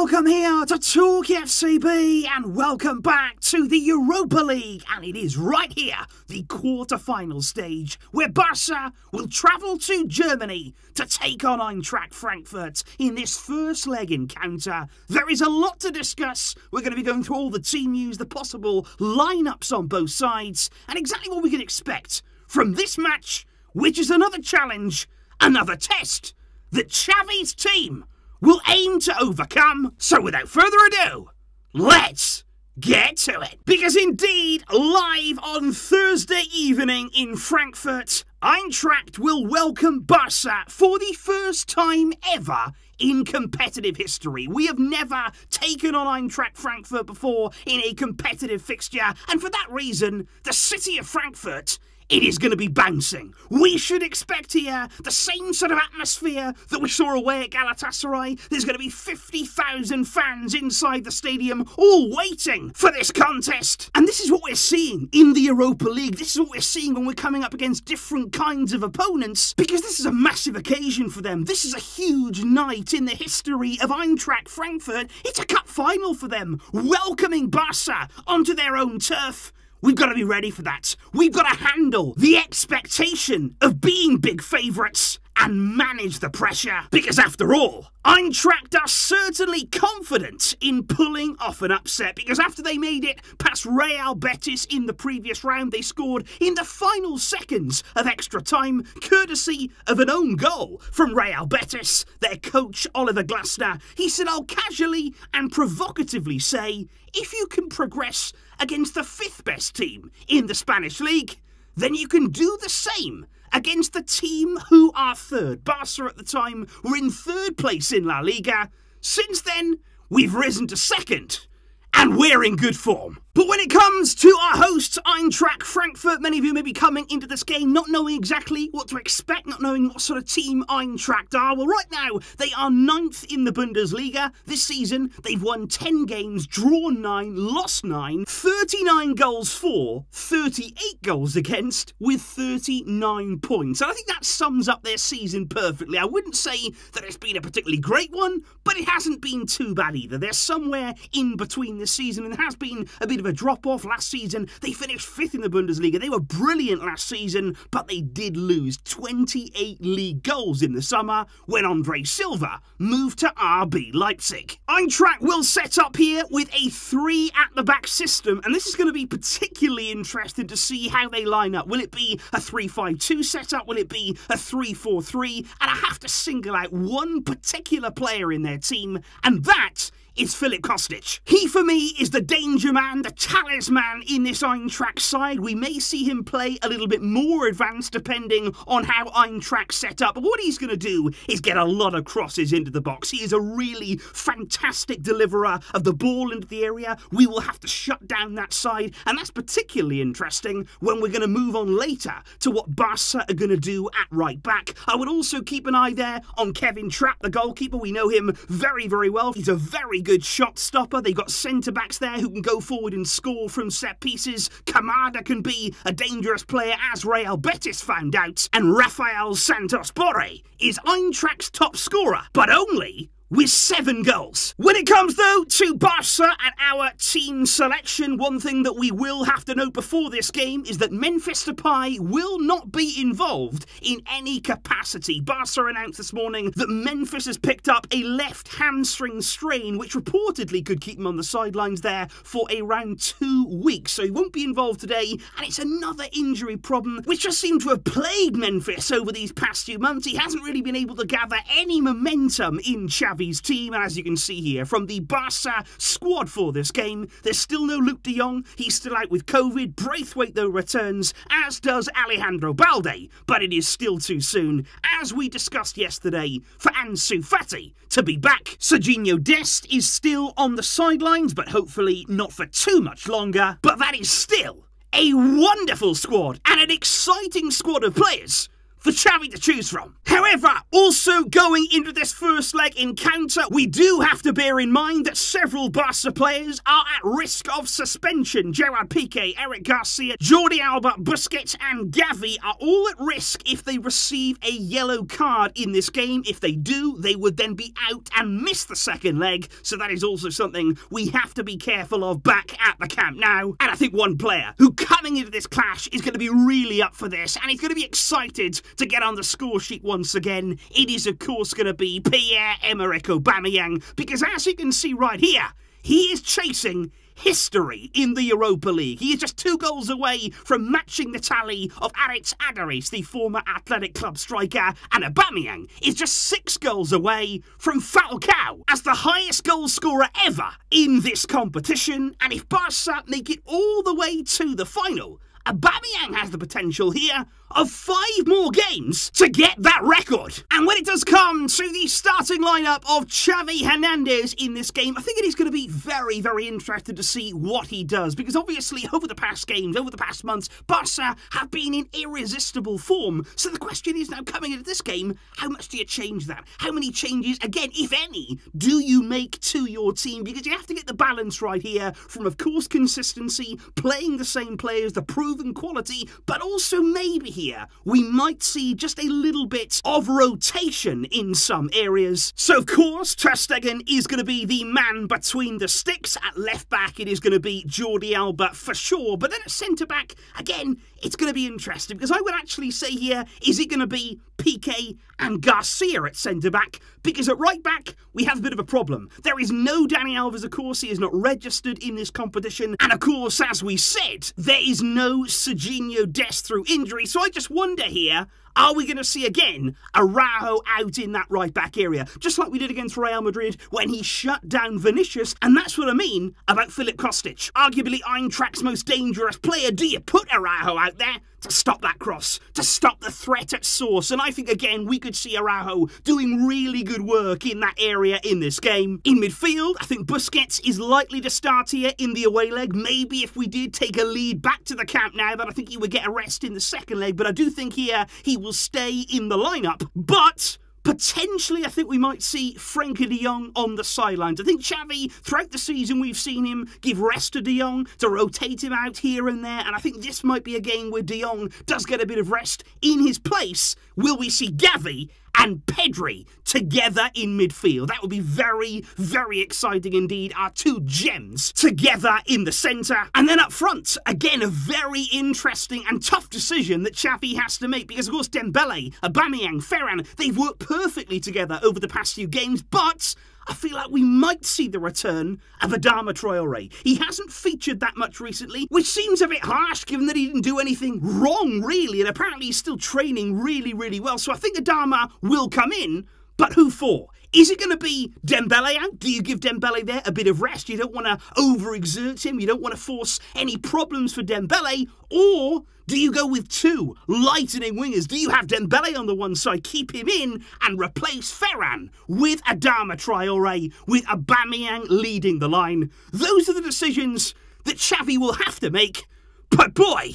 Welcome here to Talk FCB and welcome back to the Europa League, and it is right here, the quarter-final stage, where Barca will travel to Germany to take on Eintracht Frankfurt in this first leg encounter. There is a lot to discuss. We're going to be going through all the team news, the possible lineups on both sides, and exactly what we can expect from this match, which is another challenge, another test that Xavi's team will aim to overcome. So without further ado, let's get to it. Because indeed, live on Thursday evening in Frankfurt, Eintracht will welcome Barca for the first time ever in competitive history. We have never taken on Eintracht Frankfurt before in a competitive fixture, and for that reason, the city of Frankfurt, it is going to be bouncing. We should expect here the same sort of atmosphere that we saw away at Galatasaray. There's going to be 50,000 fans inside the stadium, all waiting for this contest. And this is what we're seeing in the Europa League. This is what we're seeing when we're coming up against different kinds of opponents, because this is a massive occasion for them. This is a huge night in the history of Eintracht Frankfurt. It's a cup final for them, welcoming Barca onto their own turf. We've got to be ready for that. We've got to handle the expectation of being big favourites and manage the pressure. Because after all, Eintracht are certainly confident in pulling off an upset, because after they made it past Real Betis in the previous round, they scored in the final seconds of extra time, courtesy of an own goal from Real Betis. Their coach, Oliver Glasner, he said, "I'll casually and provocatively say, if you can progress against the fifth best team in the Spanish league, then you can do the same against the team who are third." Barca at the time were in third place in La Liga. Since then, we've risen to second, and we're in good form. But when it comes to our hosts, Eintracht Frankfurt, many of you may be coming into this game not knowing exactly what to expect, not knowing what sort of team Eintracht are. Well, right now, they are 9th in the Bundesliga. This season, they've won 10 games, drawn 9, lost 9, 39 goals for, 38 goals against, with 39 points. And I think that sums up their season perfectly. I wouldn't say that it's been a particularly great one, but it hasn't been too bad either. They're somewhere in between this season, and there has been a bit of a drop-off last season. They finished 5th in the Bundesliga. They were brilliant last season, but they did lose 28 league goals in the summer when Andre Silva moved to RB Leipzig. Eintracht will set up here with a 3 at the back system, and this is going to be particularly interesting to see how they line up. Will it be a 3-5-2 setup? Will it be a 3-4-3? And I have to single out one particular player in their team, and that is Filip Kostic. He, for me, is the danger man, the talisman in this Eintracht side. We may see him play a little bit more advanced depending on how Eintracht set up. But what he's going to do is get a lot of crosses into the box. He is a really fantastic deliverer of the ball into the area. We will have to shut down that side, and that's particularly interesting when we're going to move on later to what Barca are going to do at right back. I would also keep an eye there on Kevin Trapp, the goalkeeper. We know him very, very well. He's a very good shot stopper. They've got centre-backs there who can go forward and score from set pieces. Kamada can be a dangerous player, as Real Betis found out. And Rafael Santos Borre is Eintracht's top scorer, but only with 7 goals. When it comes, though, to Barca and our team selection, one thing that we will have to note before this game is that Memphis Depay will not be involved in any capacity. Barca announced this morning that Memphis has picked up a left hamstring strain, which reportedly could keep him on the sidelines there for around 2 weeks. So he won't be involved today, and it's another injury problem which just seemed to have plagued Memphis over these past few months. He hasn't really been able to gather any momentum in Xavi team, and as you can see here from the Barca squad for this game, there's still no Luke de Jong. He's still out with COVID. Braithwaite, though, returns, as does Alejandro Balde, but it is still too soon, as we discussed yesterday, for Ansu Fati to be back. Serginho Dest is still on the sidelines, but hopefully not for too much longer. But that is still a wonderful squad, and an exciting squad of players for Xavi to choose from. However, also going into this first leg encounter, we do have to bear in mind that several Barca players are at risk of suspension. Gerard Pique, Eric Garcia, Jordi Alba, Busquets and Gavi are all at risk if they receive a yellow card in this game. If they do, they would then be out and miss the second leg, so that is also something we have to be careful of back at the Camp Nou. And I think one player who coming into this clash is going to be really up for this, and he's going to be excited to get on the score sheet once again. It is of course going to be Pierre-Emerick Aubameyang, because as you can see right here, he is chasing history in the Europa League. He is just 2 goals away from matching the tally of Aritz Aduriz, the former Athletic Club striker, and Aubameyang is just 6 goals away from Falcao as the highest goal scorer ever in this competition. And if Barca make it all the way to the final, Aubameyang has the potential here of 5 more games to get that record. And when it does come to the starting lineup of Xavi Hernandez in this game, I think it is going to be very, very interesting to see what he does, because obviously over the past games, over the past months, Barca have been in irresistible form. So the question is now, coming into this game, how much do you change that? How many changes, again, if any, do you make to your team? Because you have to get the balance right here from, of course, consistency, playing the same players, the proven quality, but also maybe here we might see just a little bit of rotation in some areas. So of course Ter Stegen is going to be the man between the sticks. At left back it is going to be Jordi Alba for sure, but then at centre back again it's going to be interesting, because I would actually say here, is it going to be Piqué and Garcia at centre back? Because at right back we have a bit of a problem. There is no Dani Alves, of course, he is not registered in this competition, and of course as we said, there is no Serginho Dest through injury, so I just wonder here, are we going to see again Araujo out in that right back area, just like we did against Real Madrid when he shut down Vinicius? And that's what I mean about Filip Kostic, arguably Eintracht's most dangerous player. Do you put Araujo out there to stop that cross, to stop the threat at source? And I think again we could see Araujo doing really good work in that area in this game. In midfield, I think Busquets is likely to start here in the away leg. Maybe if we did take a lead back to the Camp now, but I think he would get a rest in the second leg. But I do think here he will stay in the lineup, but potentially I think we might see Frankie De Jong on the sidelines. I think Xavi, throughout the season, we've seen him give rest to De Jong, to rotate him out here and there, and I think this might be a game where De Jong does get a bit of rest. In his place, will we see Gavi and Pedri together in midfield? That would be very, very exciting indeed. Our 2 gems together in the centre. And then up front, again, a very interesting and tough decision that Xavi has to make, because of course Dembele, Aubameyang, Ferran, they've worked perfectly together over the past few games, but I feel like we might see the return of Adama Traore. He hasn't featured that much recently, which seems a bit harsh given that he didn't do anything wrong really, and apparently he's still training really, really well. So I think Adama will come in, but who for? Is it going to be Dembele out? Do you give Dembele there a bit of rest? You don't want to overexert him. You don't want to force any problems for Dembele. Or do you go with 2 lightning wingers? Do you have Dembele on the one side, keep him in, and replace Ferran with Adama Traore, with Aubameyang leading the line? Those are the decisions that Xavi will have to make. But boy,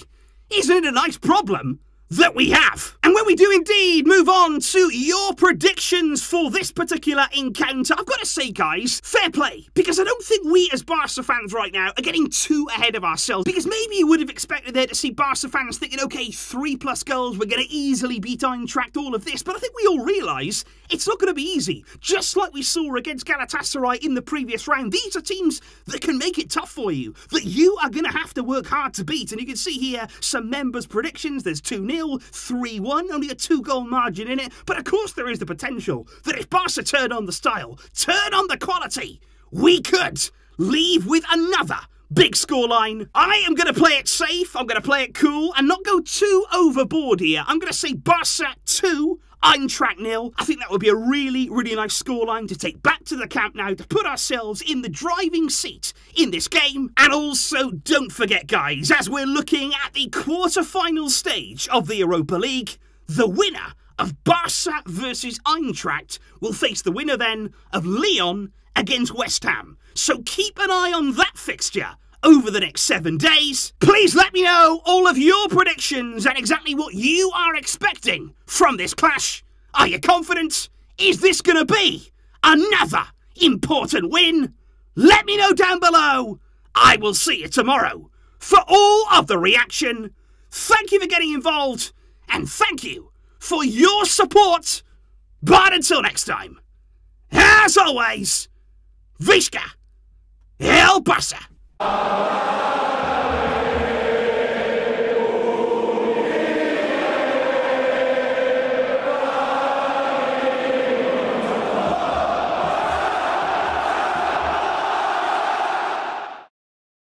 isn't it a nice problem that we have? And when we do indeed move on to your predictions for this particular encounter, I've got to say, guys, fair play, because I don't think we as Barca fans right now are getting too ahead of ourselves, because maybe you would have expected there to see Barca fans thinking, okay, 3+ goals, we're going to easily beat Eintracht, all of this, but I think we all realise it's not going to be easy. Just like we saw against Galatasaray in the previous round, these are teams that can make it tough for you, that you are going to have to work hard to beat. And you can see here some members' predictions. There's 2-0, 3-1, only a 2-goal margin in it. But of course there is the potential that if Barca turn on the style, turn on the quality, we could leave with another big scoreline. I am going to play it safe, I'm going to play it cool, and not go too overboard here. I'm going to say Barca 2, Eintracht 0. I think that would be a really, really nice scoreline to take back to the Camp now, to put ourselves in the driving seat in this game. And also, don't forget, guys, as we're looking at the quarter-final stage of the Europa League, the winner of Barca versus Eintracht will face the winner then of Lyon against West Ham. So keep an eye on that fixture over the next 7 days. Please let me know all of your predictions and exactly what you are expecting from this clash. Are you confident? Is this going to be another important win? Let me know down below. I will see you tomorrow for all of the reaction. Thank you for getting involved and thank you for your support. But until next time, as always, Vizca, El Barça.